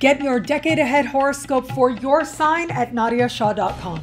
Get your decade ahead horoscope for your sign at NadiyaShah.com.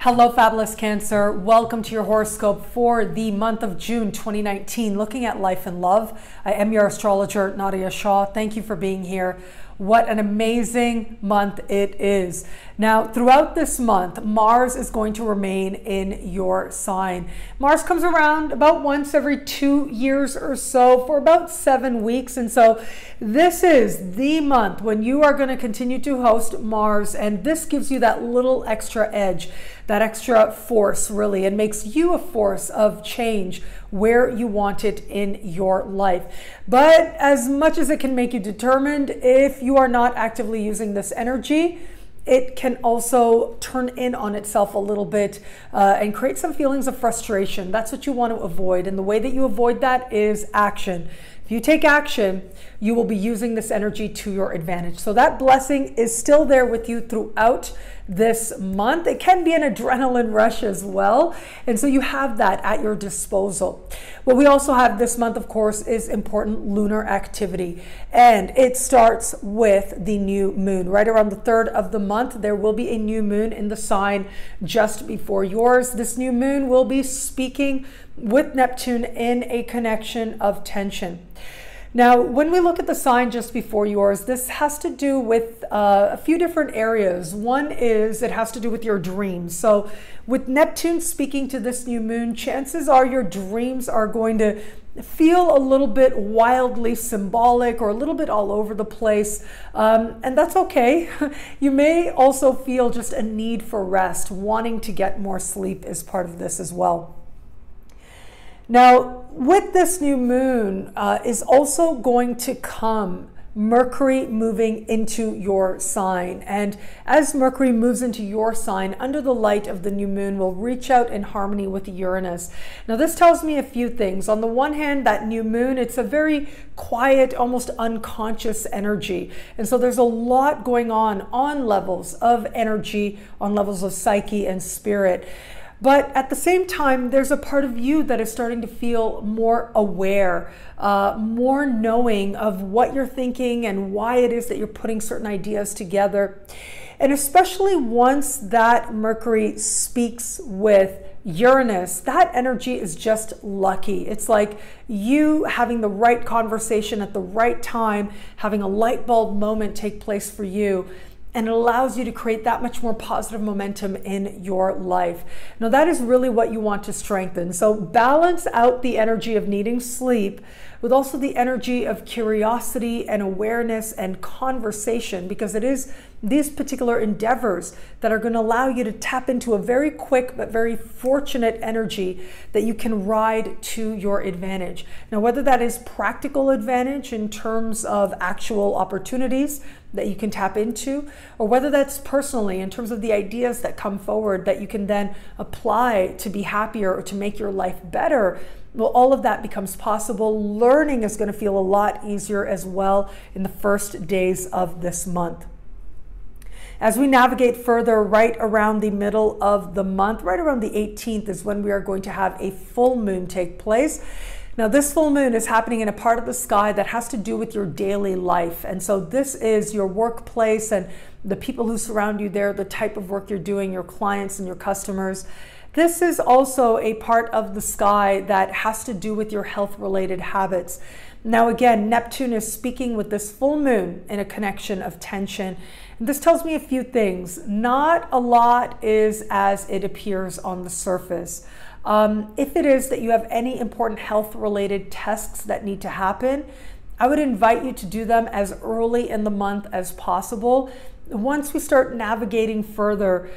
Hello, fabulous Cancer. Welcome to your horoscope for the month of June 2019, looking at life and love. I am your astrologer, Nadiya Shah. Thank you for being here. What an amazing month it is. Now, throughout this month, Mars is going to remain in your sign. Mars comes around about once every 2 years or so for about 7 weeks. And so this is the month when you are going to continue to host Mars. And this gives you that little extra edge, that extra force, really, and makes you a force of change where you want it in your life. But as much as it can make you determined, if you are not actively using this energy, it can also turn in on itself a little bit and create some feelings of frustration. That's what you want to avoid. And the way that you avoid that is action. If you take action, you will be using this energy to your advantage. So that blessing is still there with you throughout this month. It can be an adrenaline rush as well. And so you have that at your disposal. What we also have this month, of course, is important lunar activity. And it starts with the new moon. Right around the 3rd of the month, there will be a new moon in the sign just before yours. This new moon will be speaking with Neptune in a connection of tension. Now, when we look at the sign just before yours, this has to do with a few different areas. One is it has to do with your dreams. So with Neptune speaking to this new moon, chances are your dreams are going to feel a little bit wildly symbolic or a little bit all over the place. And that's okay. You may also feel just a need for rest. Wanting to get more sleep is part of this as well. Now, with this new moon is also going to come Mercury moving into your sign. And as Mercury moves into your sign, under the light of the new moon, will reach out in harmony with Uranus. Now, this tells me a few things. On the one hand, that new moon, it's a very quiet, almost unconscious energy. And so there's a lot going on levels of energy, on levels of psyche and spirit. But at the same time, there's a part of you that is starting to feel more aware, more knowing of what you're thinking and why it is that you're putting certain ideas together. And especially once that Mercury speaks with Uranus, that energy is just lucky. It's like you having the right conversation at the right time, having a light bulb moment take place for you. And it allows you to create that much more positive momentum in your life. Now, that is really what you want to strengthen. So balance out the energy of needing sleep with also the energy of curiosity and awareness and conversation, because it is these particular endeavors that are going to allow you to tap into a very quick but very fortunate energy that you can ride to your advantage. Now, whether that is practical advantage in terms of actual opportunities that you can tap into, or whether that's personally in terms of the ideas that come forward that you can then apply to be happier or to make your life better, well, all of that becomes possible. Learning is going to feel a lot easier as well in the first days of this month. As we navigate further, right around the middle of the month, right around the 18th is when we are going to have a full moon take place. Now, this full moon is happening in a part of the sky that has to do with your daily life. And so this is your workplace and the people who surround you there, the type of work you're doing, your clients and your customers. This is also a part of the sky that has to do with your health-related habits. Now, again, Neptune is speaking with this full moon in a connection of tension. And this tells me a few things. Not a lot is as it appears on the surface. If it is that you have any important health-related tests that need to happen, I would invite you to do them as early in the month as possible. Once we start navigating further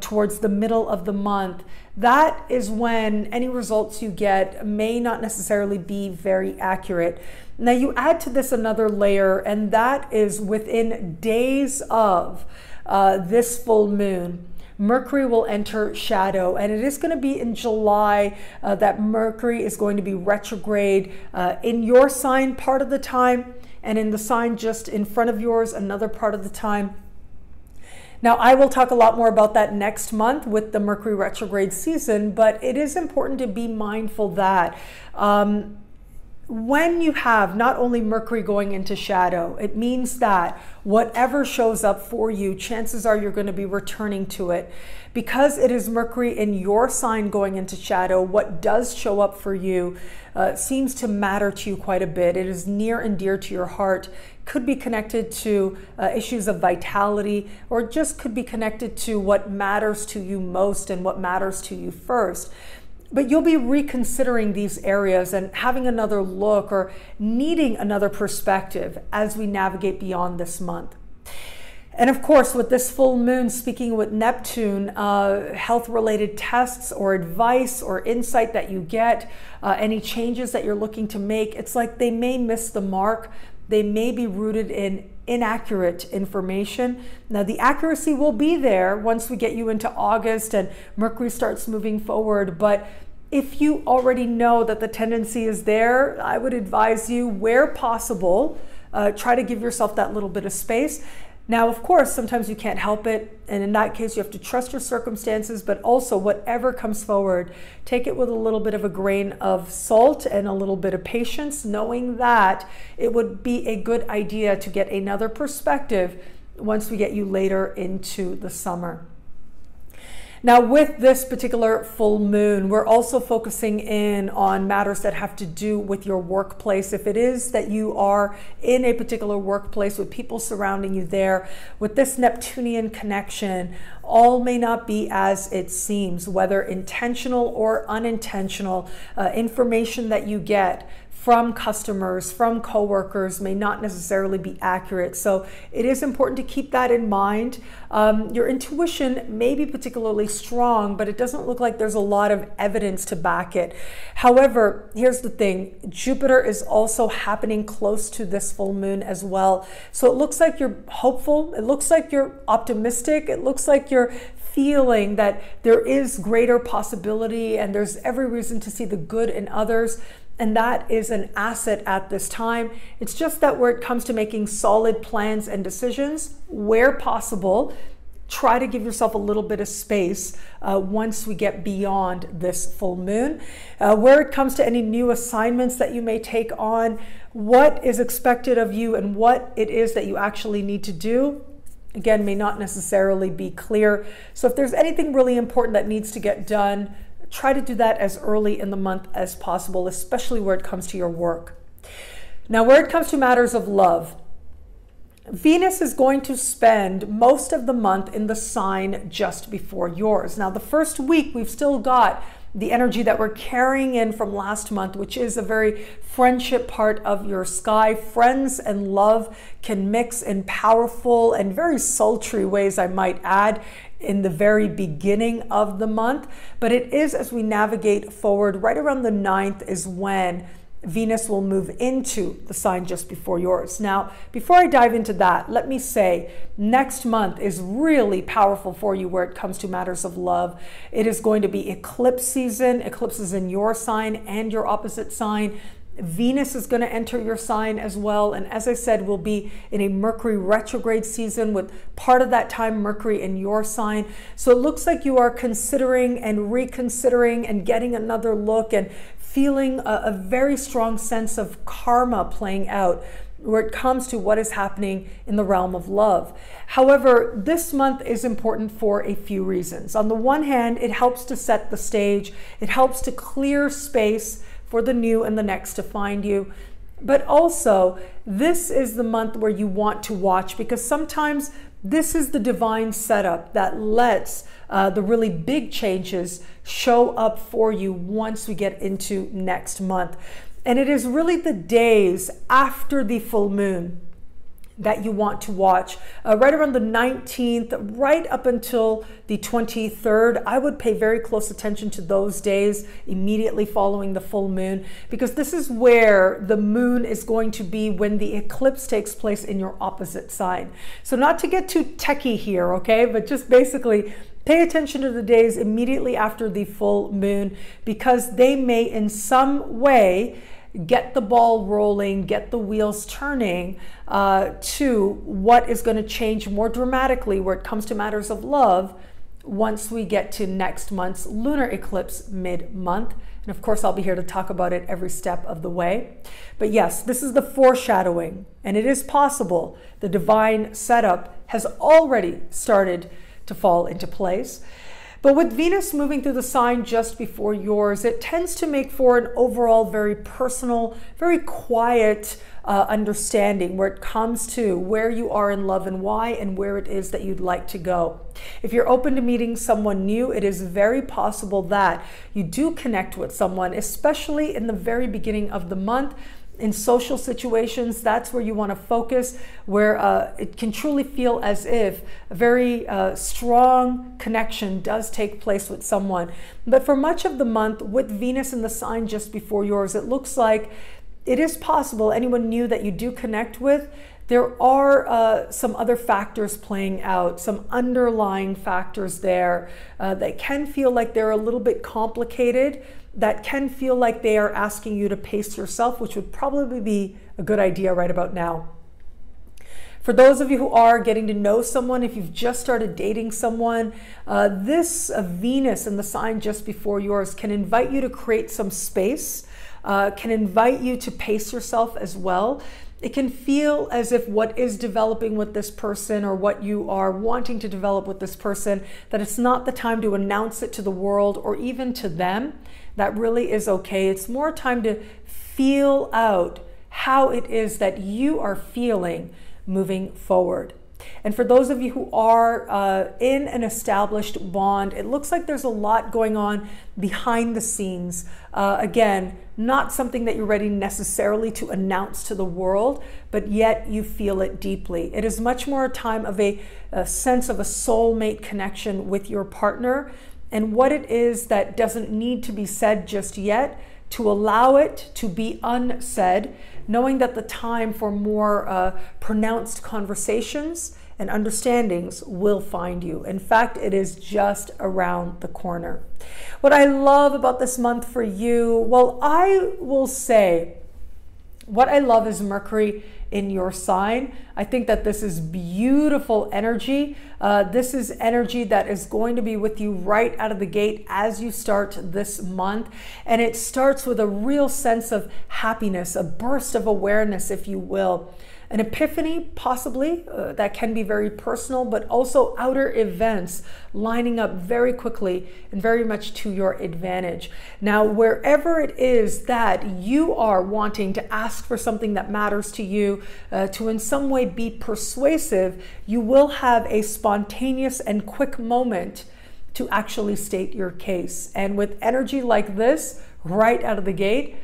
towards the middle of the month, that is when any results you get may not necessarily be very accurate. Now, you add to this another layer, and that is within days of this full moon, Mercury will enter shadow, and it is going to be in July that Mercury is going to be retrograde in your sign part of the time, and in the sign just in front of yours another part of the time. Now, I will talk a lot more about that next month with the Mercury retrograde season, but it is important to be mindful that when you have not only Mercury going into shadow, it means that whatever shows up for you, chances are you're going to be returning to it. Because it is Mercury in your sign going into shadow, what does show up for you seems to matter to you quite a bit. It is near and dear to your heart. Could be connected to issues of vitality, or just could be connected to what matters to you most and what matters to you first. But you'll be reconsidering these areas and having another look or needing another perspective as we navigate beyond this month. And of course, with this full moon speaking with Neptune, health-related tests or advice or insight that you get, any changes that you're looking to make, it's like they may miss the mark. They may be rooted in inaccurate information. Now, the accuracy will be there once we get you into August and Mercury starts moving forward. But if you already know that the tendency is there, I would advise you, where possible, try to give yourself that little bit of space. Now, of course, sometimes you can't help it. And in that case, you have to trust your circumstances, but also whatever comes forward, take it with a little bit of a grain of salt and a little bit of patience, knowing that it would be a good idea to get another perspective once we get you later into the summer. Now, with this particular full moon, we're also focusing in on matters that have to do with your workplace. If it is that you are in a particular workplace with people surrounding you there, with this Neptunian connection, all may not be as it seems, whether intentional or unintentional. Information that you get from customers, from coworkers may not necessarily be accurate. So it is important to keep that in mind. Your intuition may be particularly strong, but it doesn't look like there's a lot of evidence to back it. However, here's the thing. Jupiter is also happening close to this full moon as well. So it looks like you're hopeful. It looks like you're optimistic. It looks like you're feeling that there is greater possibility and there's every reason to see the good in others. And that is an asset at this time. It's just that where it comes to making solid plans and decisions, where possible, try to give yourself a little bit of space once we get beyond this full moon. Where it comes to any new assignments that you may take on, what is expected of you and what it is that you actually need to do, again, may not necessarily be clear. So if there's anything really important that needs to get done, try to do that as early in the month as possible, especially where it comes to your work. Now, where it comes to matters of love, Venus is going to spend most of the month in the sign just before yours. Now, the first week, we've still got the energy that we're carrying in from last month, which is a very friendship part of your sky. Friends and love can mix in powerful and very sultry ways, I might add, in the very beginning of the month. But it is as we navigate forward, right around the 9th is when Venus will move into the sign just before yours. Now, before I dive into that, let me say next month is really powerful for you where it comes to matters of love. It is going to be eclipse season, eclipses in your sign and your opposite sign. Venus is going to enter your sign as well. And as I said, we'll be in a Mercury retrograde season with part of that time Mercury in your sign. So it looks like you are considering and reconsidering and getting another look and feeling a very strong sense of karma playing out where it comes to what is happening in the realm of love. However, this month is important for a few reasons. On the one hand, it helps to set the stage. It helps to clear space for the new and the next to find you. But also, this is the month where you want to watch, because sometimes this is the divine setup that lets the really big changes show up for you once we get into next month. And it is really the days after the full moon that you want to watch. Right around the 19th, right up until the 23rd, I would pay very close attention to those days immediately following the full moon, because this is where the moon is going to be when the eclipse takes place in your opposite sign. So not to get too techie here, okay, but just basically pay attention to the days immediately after the full moon, because they may in some way get the ball rolling, get the wheels turning to what is going to change more dramatically where it comes to matters of love once we get to next month's lunar eclipse mid-month. And of course, I'll be here to talk about it every step of the way. But yes, this is the foreshadowing, and it is possible the divine setup has already started to fall into place. But with Venus moving through the sign just before yours, it tends to make for an overall very personal, very quiet understanding where it comes to where you are in love and why, and where it is that you'd like to go. If you're open to meeting someone new, it is very possible that you do connect with someone, especially in the very beginning of the month. In social situations, that's where you want to focus, where it can truly feel as if a very strong connection does take place with someone. But for much of the month, with Venus in the sign just before yours, it looks like it is possible anyone new that you do connect with, there are some other factors playing out, some underlying factors there that can feel like they're a little bit complicated, that can feel like they are asking you to pace yourself, which would probably be a good idea right about now. For those of you who are getting to know someone, if you've just started dating someone, this Venus in the sign just before yours can invite you to create some space, can invite you to pace yourself as well. It can feel as if what is developing with this person, or what you are wanting to develop with this person, that it's not the time to announce it to the world or even to them. That really is okay. It's more time to feel out how it is that you are feeling moving forward. And for those of you who are in an established bond, it looks like there's a lot going on behind the scenes. Again, not something that you're ready necessarily to announce to the world, but yet you feel it deeply. It is much more a time of a sense of a soulmate connection with your partner, and what it is that doesn't need to be said just yet, to allow it to be unsaid, knowing that the time for more pronounced conversations and understandings will find you. In fact, it is just around the corner. What I love about this month for you, well, I will say what I love is Mercury in your sign. I think that this is beautiful energy. This is energy that is going to be with you right out of the gate as you start this month. And it starts with a real sense of happiness, a burst of awareness, if you will. An epiphany, possibly, that can be very personal, but also outer events lining up very quickly and very much to your advantage. Now, wherever it is that you are wanting to ask for something that matters to you, to in some way be persuasive, you will have a spontaneous and quick moment to actually state your case. And with energy like this, right out of the gate,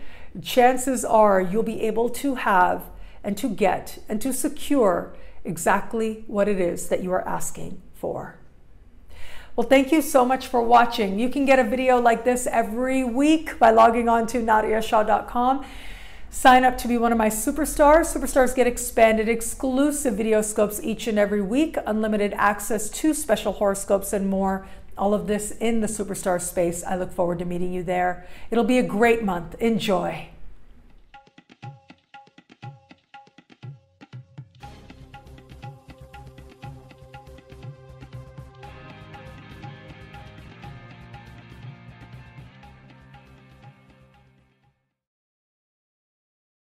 chances are you'll be able to have and to get and to secure exactly what it is that you are asking for. Well, thank you so much for watching. You can get a video like this every week by logging on to nadiyashah.com. Sign up to be one of my superstars. Superstars get expanded exclusive video scopes each and every week, unlimited access to special horoscopes and more. All of this in the superstar space. I look forward to meeting you there. It'll be a great month. Enjoy.